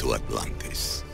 to Atlantis.